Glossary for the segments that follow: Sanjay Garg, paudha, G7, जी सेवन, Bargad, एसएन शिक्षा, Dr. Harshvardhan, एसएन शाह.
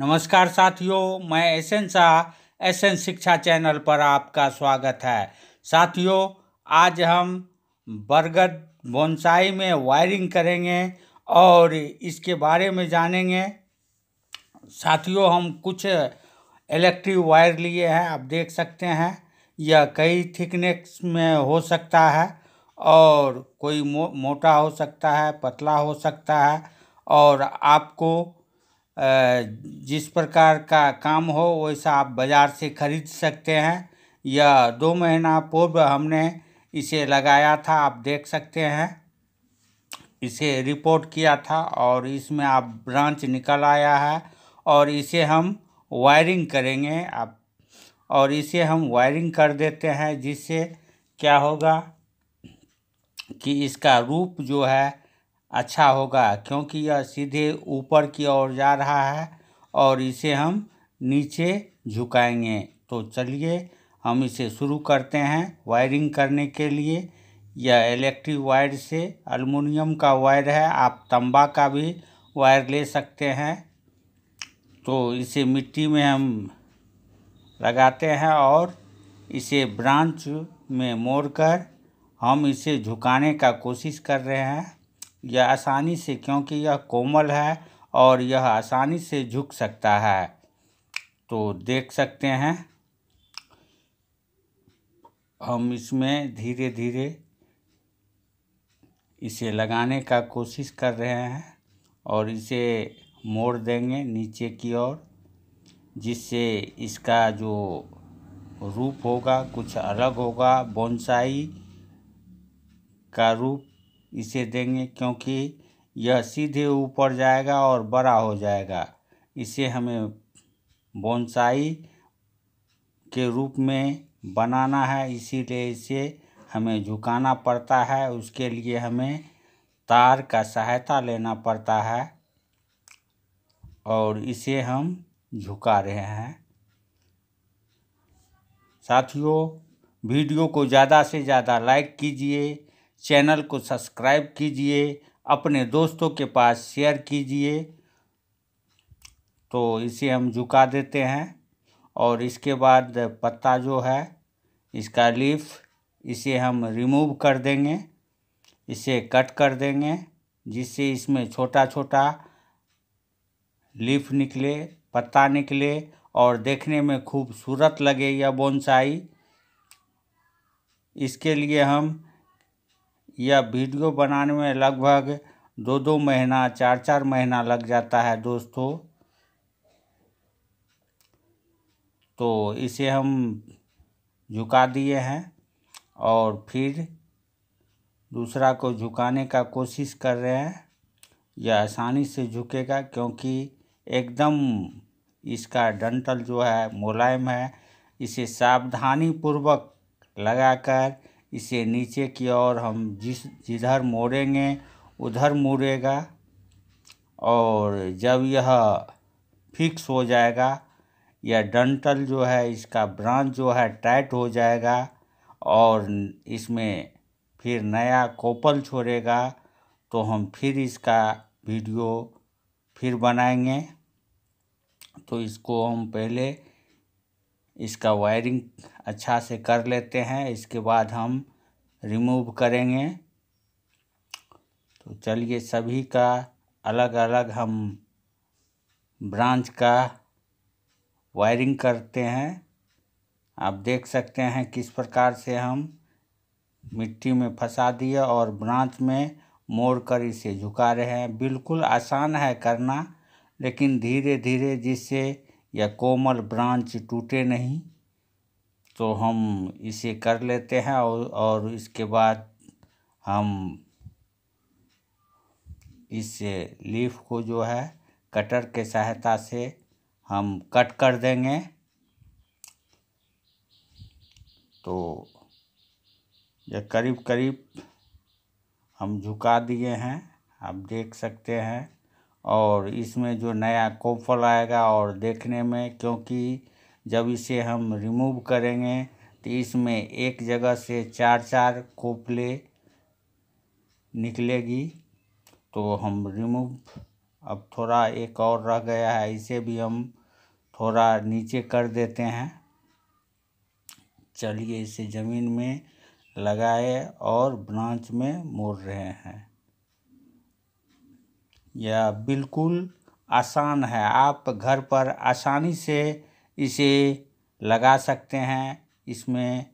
नमस्कार साथियों, मैं एसएन शाह, एसएन शिक्षा channel पर आपका स्वागत है। साथियों, आज हम बरगद बोनसाई में वायरिंग करेंगे और इसके बारे में जानेंगे। साथियों, हम कुछ इलेक्ट्रिक वायर लिए हैं, आप देख सकते हैं। यह कई थिकनेस में हो सकता है और कोई मोटा हो सकता है, पतला हो सकता है, और आपको जिस प्रकार का काम हो वैसा आप बाज़ार से खरीद सकते हैं। यह 2 महीना पूर्व हमने इसे लगाया था, आप देख सकते हैं। इसे रिपोर्ट किया था और इसमें आप ब्रांच निकल आया है और इसे हम वायरिंग करेंगे। आप और इसे हम वायरिंग कर देते हैं, जिससे क्या होगा कि इसका रूप जो है अच्छा होगा, क्योंकि यह सीधे ऊपर की ओर जा रहा है और इसे हम नीचे झुकाएंगे। तो चलिए हम इसे शुरू करते हैं वायरिंग करने के लिए। यह इलेक्ट्रिक वायर से एल्युमिनियम का वायर है, आप तांबा का भी वायर ले सकते हैं। तो इसे मिट्टी में हम लगाते हैं और इसे ब्रांच में मोड़कर हम इसे झुकाने का कोशिश कर रहे हैं। यह आसानी से, क्योंकि यह कोमल है और यह आसानी से झुक सकता है। तो देख सकते हैं, हम इसमें धीरे धीरे इसे लगाने का कोशिश कर रहे हैं और इसे मोड़ देंगे नीचे की ओर, जिससे इसका जो रूप होगा कुछ अलग होगा, बोनसाई का रूप इसे देंगे, क्योंकि यह सीधे ऊपर जाएगा और बड़ा हो जाएगा। इसे हमें बोनसाई के रूप में बनाना है, इसीलिए इसे हमें झुकाना पड़ता है। उसके लिए हमें तार का सहायता लेना पड़ता है और इसे हम झुका रहे हैं। साथियों, वीडियो को ज़्यादा से ज़्यादा लाइक कीजिए, चैनल को सब्सक्राइब कीजिए, अपने दोस्तों के पास शेयर कीजिए। तो इसे हम झुका देते हैं और इसके बाद पत्ता जो है इसका लीफ, इसे हम रिमूव कर देंगे, इसे कट कर देंगे, जिससे इसमें छोटा छोटा लीफ निकले, पत्ता निकले और देखने में खूबसूरत लगे यह बोनसाई। इसके लिए हम यह वीडियो बनाने में लगभग 2-2 महीना 4-4 महीना लग जाता है दोस्तों। तो इसे हम झुका दिए हैं और फिर दूसरा को झुकाने का कोशिश कर रहे हैं। यह आसानी से झुकेगा, क्योंकि एकदम इसका डंठल जो है मुलायम है। इसे सावधानी पूर्वक लगाकर इसे नीचे की ओर हम जिधर मोड़ेंगे उधर मुड़ेगा, और जब यह फिक्स हो जाएगा, यह डंठल जो है इसका ब्रांच जो है टाइट हो जाएगा और इसमें फिर नया कोपल छोड़ेगा। तो हम फिर इसका वीडियो फिर बनाएंगे। तो इसको हम पहले इसका वायरिंग अच्छा से कर लेते हैं, इसके बाद हम रिमूव करेंगे। तो चलिए सभी का अलग अलग हम ब्रांच का वायरिंग करते हैं। आप देख सकते हैं किस प्रकार से हम मिट्टी में फंसा दिए और ब्रांच में मोड़कर इसे झुका रहे हैं। बिल्कुल आसान है करना, लेकिन धीरे धीरे, जिससे या कोमल ब्रांच टूटे नहीं। तो हम इसे कर लेते हैं और इसके बाद हम इस लीफ को जो है कटर के सहायता से हम कट कर देंगे। तो ये करीब करीब हम झुका दिए हैं, आप देख सकते हैं, और इसमें जो नया कोपल आएगा और देखने में, क्योंकि जब इसे हम रिमूव करेंगे तो इसमें एक जगह से 4-4 कोपले निकलेगी। तो हम रिमूव अब थोड़ा एक और रह गया है, इसे भी हम थोड़ा नीचे कर देते हैं। चलिए इसे ज़मीन में लगाए और ब्रांच में मोड़ रहे हैं। यह बिल्कुल आसान है, आप घर पर आसानी से इसे लगा सकते हैं। इसमें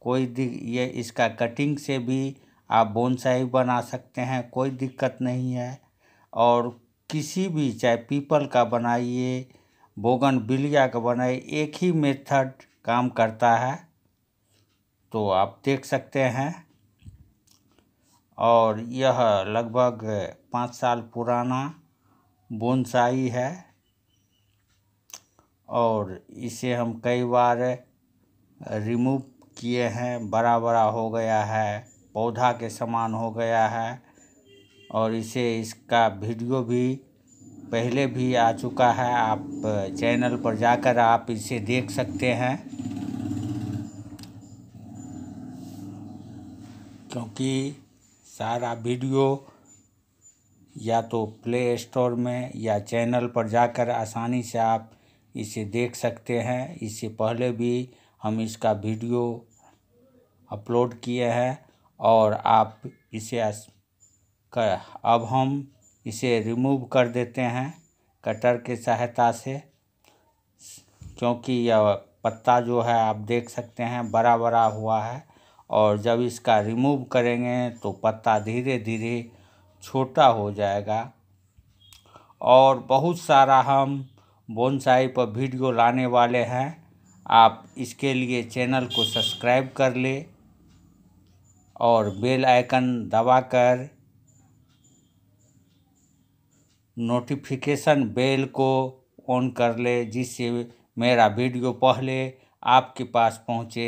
कोई ये इसका कटिंग से भी आप बोनसाई बना सकते हैं, कोई दिक्कत नहीं है। और किसी भी, चाहे पीपल का बनाइए, बोगनविलिया का बनाइए, एक ही मेथड काम करता है। तो आप देख सकते हैं, और यह लगभग 5 साल पुराना बोनसाई है, और इसे हम कई बार रिमूव किए हैं। बड़ा बड़ा हो गया है, पौधा के समान हो गया है, और इसे इसका वीडियो भी पहले भी आ चुका है, आप चैनल पर जाकर आप इसे देख सकते हैं। क्योंकि सारा वीडियो या तो प्ले स्टोर में या चैनल पर जाकर आसानी से आप इसे देख सकते हैं। इससे पहले भी हम इसका वीडियो अपलोड किए हैं, और आप इसे अब हम इसे रिमूव कर देते हैं कटर के सहायता से। क्योंकि यह पत्ता जो है आप देख सकते हैं बड़ा बड़ा हुआ है, और जब इसका रिमूव करेंगे तो पत्ता धीरे धीरे छोटा हो जाएगा। और बहुत सारा हम बोनसाई पर वीडियो लाने वाले हैं, आप इसके लिए चैनल को सब्सक्राइब कर ले और बेल आइकन दबाकर नोटिफिकेशन बेल को ऑन कर ले, जिससे मेरा वीडियो पहले आपके पास पहुँचे।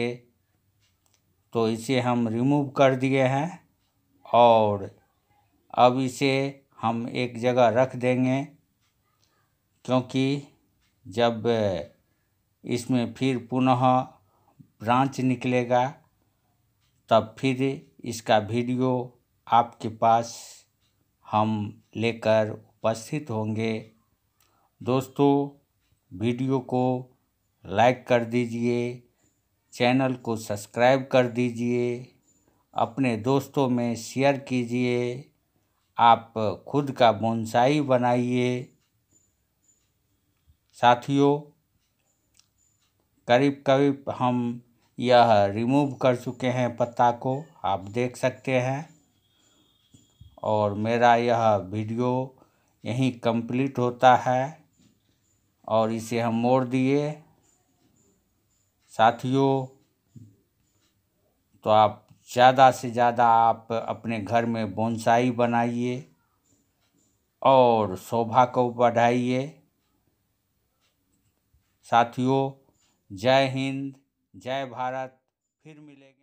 तो इसे हम रिमूव कर दिए हैं, और अब इसे हम एक जगह रख देंगे। क्योंकि जब इसमें फिर पुनः ब्रांच निकलेगा तब फिर इसका वीडियो आपके पास हम लेकर उपस्थित होंगे। दोस्तों, वीडियो को लाइक कर दीजिए, चैनल को सब्सक्राइब कर दीजिए, अपने दोस्तों में शेयर कीजिए, आप खुद का बोनसाई बनाइए। साथियों, करीब करीब हम यह रिमूव कर चुके हैं पत्ता को, आप देख सकते हैं। और मेरा यह वीडियो यहीं कंप्लीट होता है, और इसे हम मोड़ दिए। साथियों, तो आप ज़्यादा से ज़्यादा आप अपने घर में बोनसाई बनाइए और शोभा को बढ़ाइए। साथियों, जय हिंद, जय भारत, फिर मिलेंगे।